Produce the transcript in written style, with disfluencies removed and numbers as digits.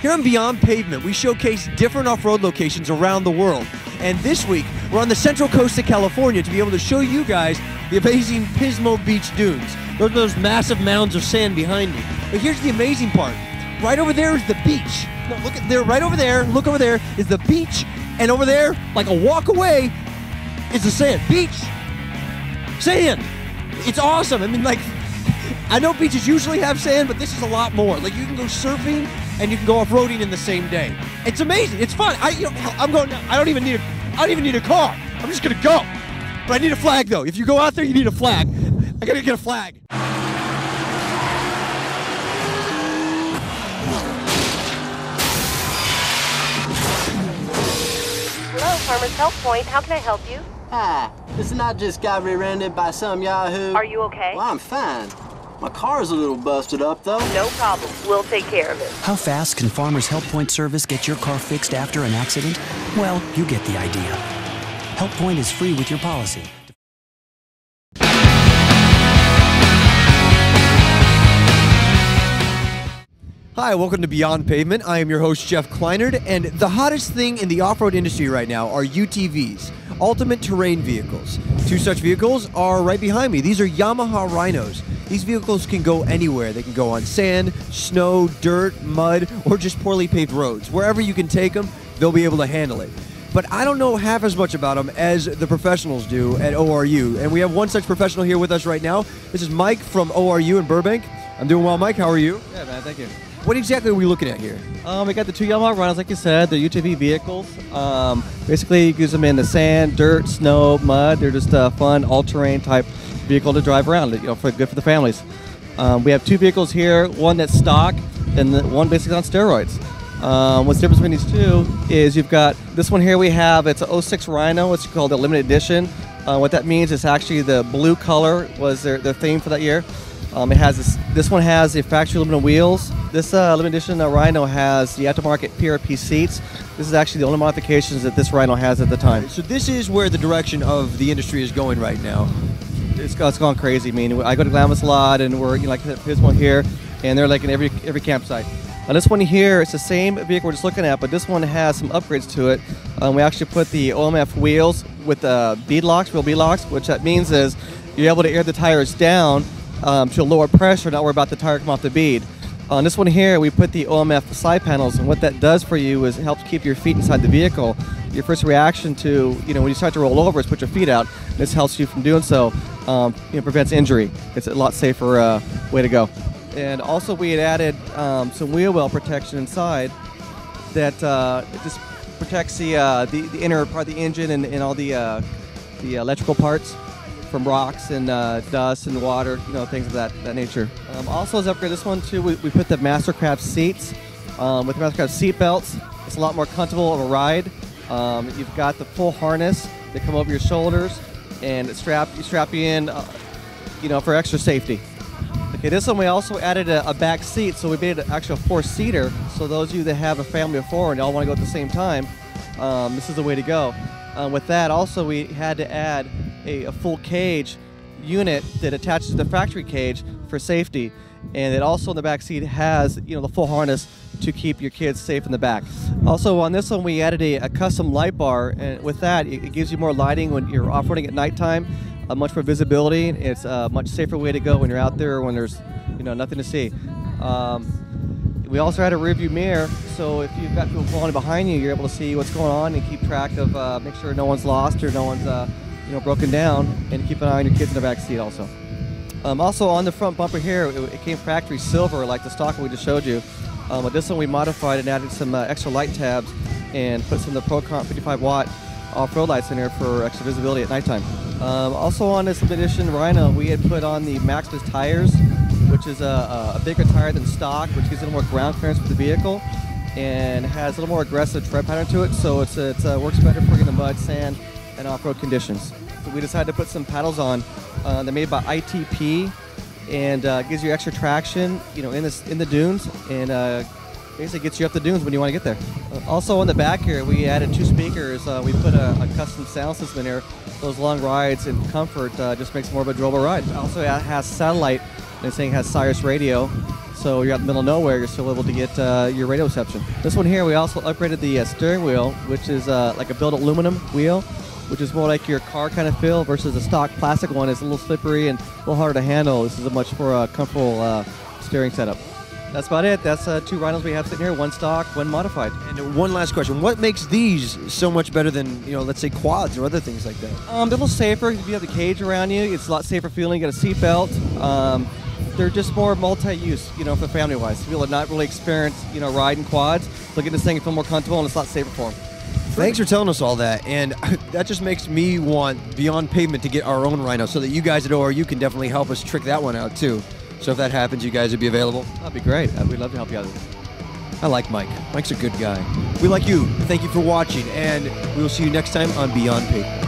Here on Beyond Pavement, we showcase different off-road locations around the world. And this week, we're on the central coast of California to be able to show you guys the amazing Pismo Beach Dunes. Those are those massive mounds of sand behind me. But here's the amazing part. Right over there is the beach. No, look at there, right over there, look over there, is the beach. And over there, like a walk away, is the sand. Beach. Sand. It's awesome. I mean, like, I know beaches usually have sand, but this is a lot more. Like, you can go surfing and you can go off-roading in the same day. It's amazing. It's fun. I'm going. I don't even need a car. I'm just gonna go. But I need a flag though. If you go out there, you need a flag. I gotta get a flag. Hello, Farmer's Health Point. How can I help you? Hi. Listen, I just got rear-ended by some yahoo. Are you okay? Well, I'm fine. My car's a little busted up, though. No problem. We'll take care of it. How fast can Farmer's Help Point service get your car fixed after an accident? Well, you get the idea. Help Point is free with your policy. Hi, welcome to Beyond Pavement. I am your host, Jeff Kleinert, and the hottest thing in the off-road industry right now are UTVs, ultimate terrain vehicles. Two such vehicles are right behind me. These are Yamaha Rhinos. These vehicles can go anywhere. They can go on sand, snow, dirt, mud, or just poorly paved roads. Wherever you can take them, they'll be able to handle it. But I don't know half as much about them as the professionals do at ORU. And we have one such professional here with us right now. This is Mike from ORU in Burbank. I'm doing well, Mike. How are you? Yeah, man. Thank you. What exactly are we looking at here? We got the two Yamaha Rhinos, like you said. They're UTV vehicles. Basically, you use them in the sand, dirt, snow, mud. They're just a fun, all-terrain type vehicle to drive around, you know, good for the families. We have two vehicles here, one that's stock and one basically on steroids. What's the difference between these two is you've got this one here we have, it's a 06 Rhino, it's called the limited edition. What that means is actually the blue color was their theme for that year. It has this one has the factory aluminum wheels. This limited edition Rhino has the aftermarket PRP seats. This is actually the only modifications that this Rhino has at the time. So this is where the direction of the industry is going right now. It's gone crazy. I mean, I go to Glamis a lot, and we're, you know, like at Pismo here, and they're like in every campsite. Now this one here, it's the same vehicle we're just looking at, but this one has some upgrades to it. We actually put the OMF wheels with bead locks, real bead locks, which that means is you're able to air the tires down to a lower pressure, not worry about the tire coming off the bead. On this one here, we put the OMF side panels, and what that does for you is it helps keep your feet inside the vehicle. Your first reaction to, you know, when you start to roll over is put your feet out. This helps you from doing so. It prevents injury. It's a lot safer way to go. And also we had added some wheel well protection inside that just protects the inner part of the engine and all the electrical parts from rocks and dust and water, you know, things of that nature. Also, as an upgrade, this one too, we put the Mastercraft seats with the Mastercraft seat belts. It's a lot more comfortable of a ride. You've got the full harness that come over your shoulders and strap you in, you know, for extra safety. Okay, this one we also added a back seat, so we made it actually a four-seater. So those of you that have a family of four and all want to go at the same time, this is the way to go. With that, also we had to add a full cage unit that attaches to the factory cage for safety, and it also in the back seat has, you know, the full harness to keep your kids safe in the back. Also on this one we added a custom light bar, and with that it gives you more lighting when you're off-roading at nighttime, much more visibility. It's a much safer way to go when you're out there when there's, you know, nothing to see. We also had a rearview mirror, so if you've got people following behind you, you're able to see what's going on and keep track of, make sure no one's lost or no one's you know, broken down, and keep an eye on your kids in the back seat also. Also on the front bumper here, it came factory silver like the stock we just showed you. But this one we modified and added some extra light tabs and put some of the Pro Comp 55-watt off-road lights in there for extra visibility at nighttime. Also on this edition Rhino, we had put on the Maxxis tires, which is a bigger tire than stock, which gives it a little more ground clearance for the vehicle and has a little more aggressive tread pattern to it, so it works better for in the mud, sand, and off-road conditions. So we decided to put some paddles on. They're made by ITP, and gives you extra traction, you know, in the dunes, and basically gets you up the dunes when you want to get there. Also on the back here, we added two speakers. We put a custom sound system in here. Those long rides and comfort just makes more of a drillable ride. It also has satellite, and this thing has Sirius radio, so you're out in the middle of nowhere, you're still able to get your radio reception. This one here, we also upgraded the steering wheel, which is like a built aluminum wheel, which is more like your car kind of feel versus a stock plastic one. It's a little slippery and a little harder to handle. This is a much more comfortable steering setup. That's about it. That's two Rhinos we have sitting here, one stock, one modified. And one last question. What makes these so much better than, you know, let's say quads or other things like that? They're a little safer. If you have the cage around you, it's a lot safer feeling. You got a seatbelt. They're just more multi-use, you know, for family-wise. People have not really experienced, you know, riding quads. Look at this thing and feel more comfortable, and it's a lot safer for them. Thanks for telling us all that, and that just makes me want Beyond Pavement to get our own Rhino so that you guys at ORU can definitely help us trick that one out, too. So if that happens, you guys would be available? That'd be great. We'd love to help you out. I like Mike. Mike's a good guy. We like you. Thank you for watching, and we will see you next time on Beyond Pavement.